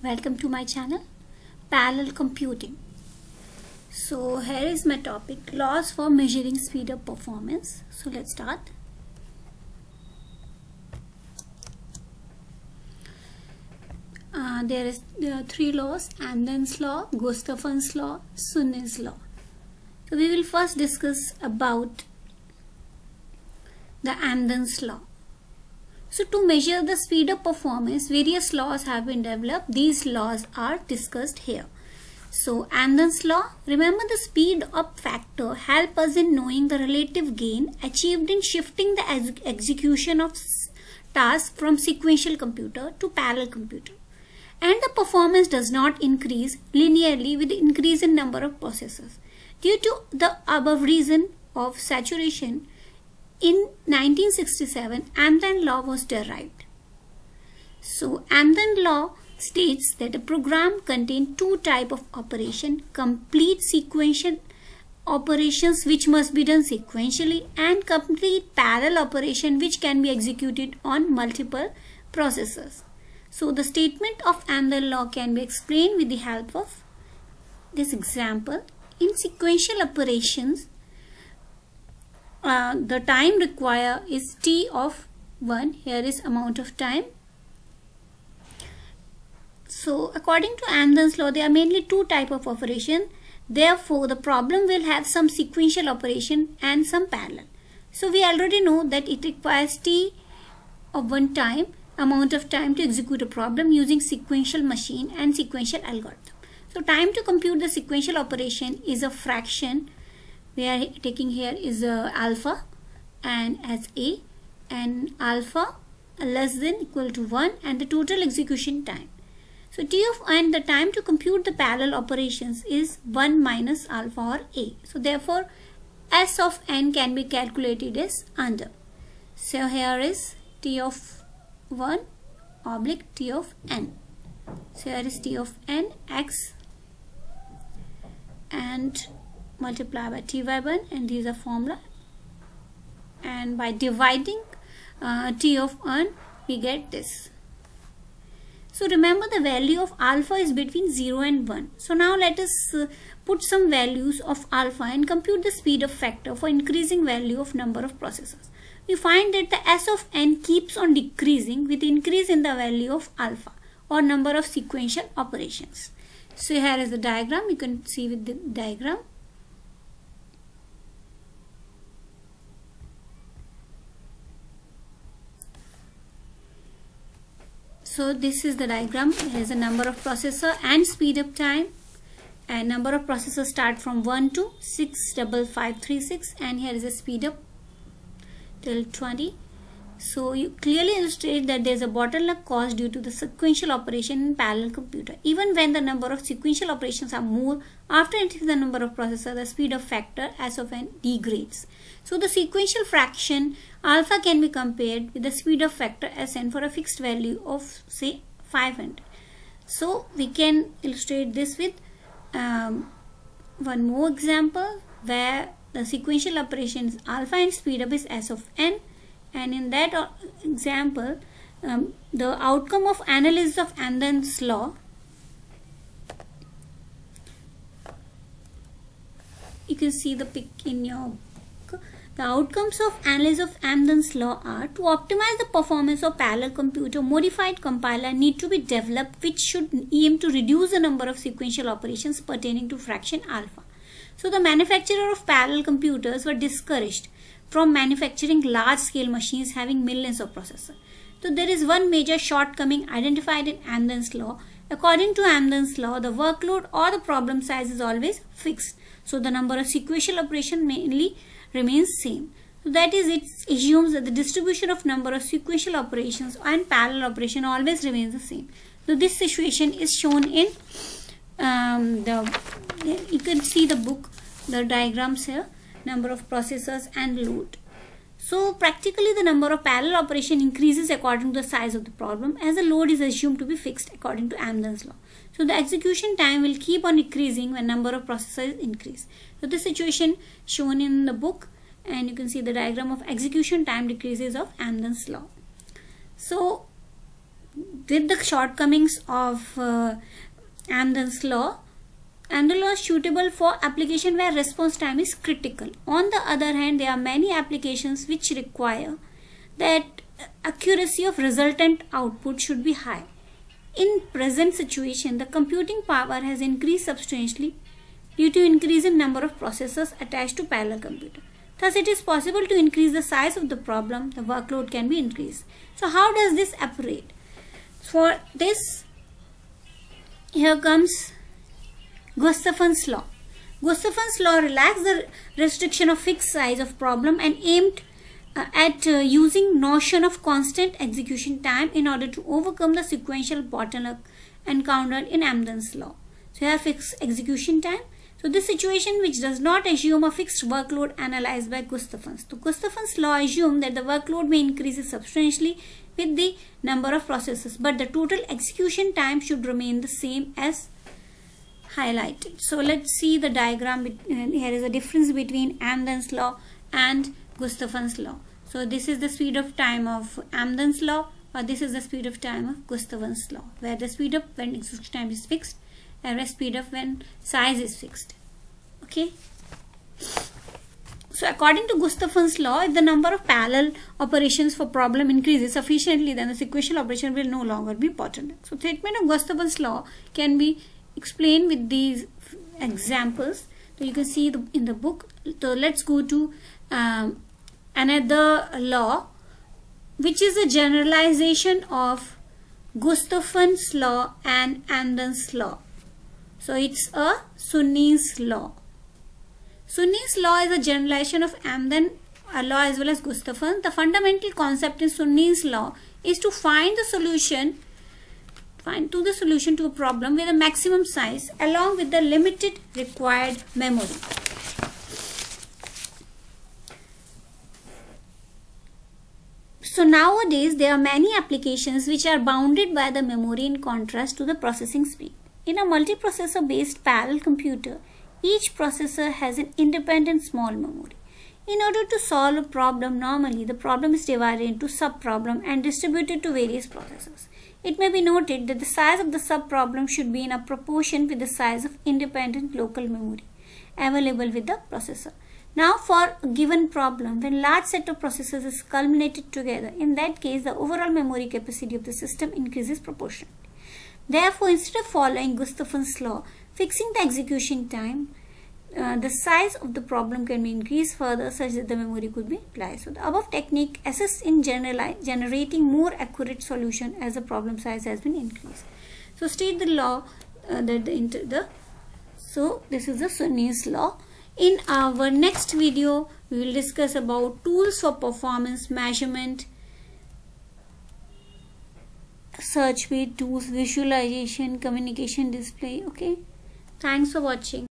Welcome to my channel Parallel Computing. So here is my topic, laws for measuring speed of performance. So let's start. There are three laws: Amdahl's law, Gustafson's law, Sun Ni's law. So we will first discuss about the Amdahl's law. So to measure the speed of performance, various laws have been developed. These laws are discussed here. So Amdahl's law, remember the speed up factor help us in knowing the relative gain achieved in shifting the execution of task from sequential computer to parallel computer. And the performance does not increase linearly with the increase in number of processors. Due to the above reason of saturation, in 1967, Amdahl's law was derived. So, Amdahl's law states that a program contains two types of operation: complete sequential operations, which must be done sequentially, and complete parallel operation, which can be executed on multiple processors. So, the statement of Amdahl's law can be explained with the help of this example. In sequential operations, the time required is T of 1. Here is amount of time. So according to Amdahl's law, there are mainly two types of operation. Therefore, the problem will have some sequential operation and some parallel. So we already know that it requires T of 1 time, amount of time to execute a problem using sequential machine and sequential algorithm. So time to compute the sequential operation is a fraction. We are taking here is alpha and as a, and alpha less than equal to 1, and the total execution time. So T of n, the time to compute the parallel operations, is 1 minus alpha or a. So therefore S of n can be calculated as under. So here is T of 1 oblique T of n. So here is T of n x and multiply by T by 1, and these are formula, and by dividing T of n we get this. So remember, the value of alpha is between 0 and 1. So now let us put some values of alpha and compute the speed of factor for increasing value of number of processors. We find that the S of n keeps on decreasing with increase in the value of alpha or number of sequential operations. So here is the diagram. You can see with the diagram. So this is the diagram. Here is the number of processor and speed up time, and number of processors start from 1 to 65536, and here is a speed up till 20. So you clearly illustrate that there is a bottleneck caused due to the sequential operation in parallel computer. Even when the number of sequential operations are more, after entering the number of processors, the speed of factor S of n degrades. So the sequential fraction alpha can be compared with the speed of factor Sn for a fixed value of say 500. So we can illustrate this with one more example where the sequential operations alpha and speed up is S of n. And in that example, the outcome of analysis of Amdahl's law you can see the pic in your book. The outcomes of analysis of Amdahl's law are: to optimize the performance of parallel computer, modified compiler need to be developed which should aim to reduce the number of sequential operations pertaining to fraction alpha. So the manufacturer of parallel computers were discouraged from manufacturing large-scale machines having millions of processors. So there is one major shortcoming identified in Amdahl's law. According to Amdahl's law, the workload or the problem size is always fixed. So the number of sequential operations mainly remains same. So that is, it assumes that the distribution of number of sequential operations and parallel operation always remains the same. So this situation is shown in you can see the book, the diagrams here. Number of processors and load. So practically the number of parallel operation increases according to the size of the problem, as the load is assumed to be fixed according to Amdahl's law. So the execution time will keep on increasing when number of processors increase. So this situation shown in the book, and you can see the diagram of execution time decreases of Amdahl's law. So With the shortcomings of Amdahl's law, Amdahl's law is suitable for application where response time is critical. On the other hand, there are many applications which require that accuracy of resultant output should be high. In present situation, the computing power has increased substantially due to increase in number of processors attached to parallel computer. Thus, it is possible to increase the size of the problem. The workload can be increased. So, how does this operate? For this, here comes Gustafson's law. Gustafson's law relaxed the restriction of fixed size of problem and aimed at using notion of constant execution time in order to overcome the sequential bottleneck encountered in Amdahl's law. So, here fixed execution time. So, this situation which does not assume a fixed workload analyzed by Gustafson's. So, Gustafson's law assumes that the workload may increase substantially with the number of processors, but the total execution time should remain the same as highlighted. So, let's see the diagram. Here is a difference between Amdahl's law and Gustafson's law. So, this is the speed of time of Amdahl's law, or this is the speed of time of Gustafson's law, where the speed up when execution time is fixed and the speed up when size is fixed. Okay. So, according to Gustafson's law, if the number of parallel operations for problem increases sufficiently, then the sequential operation will no longer be bottleneck. So, statement of Gustafson's law can be explained with these examples. So, you can see in the book. So, let's go to another law, which is a generalization of Gustafson's law and Amdahl's law. So, it's a Sun Ni's law. Sun Ni's law is a generalization of Amdahl's law as well as Gustafson's. The fundamental concept in Sun Ni's law is to find the solution to a problem with a maximum size along with the limited required memory. So, nowadays there are many applications which are bounded by the memory in contrast to the processing speed. In a multiprocessor based parallel computer, each processor has an independent small memory. In order to solve a problem normally, the problem is divided into subproblems and distributed to various processors. It may be noted that the size of the subproblem should be in a proportion with the size of independent local memory available with the processor. Now, for a given problem, when large set of processors is culminated together, in that case, the overall memory capacity of the system increases proportionally. Therefore, instead of following Gustafson's law, fixing the execution time, the size of the problem can be increased further such that the memory could be utilized. So, the above technique assists in generating more accurate solution as the problem size has been increased. So, state the law so this is the Sun Ni's law. In our next video, we will discuss about tools for performance measurement, search with tools, visualization, communication display. Okay. Thanks for watching.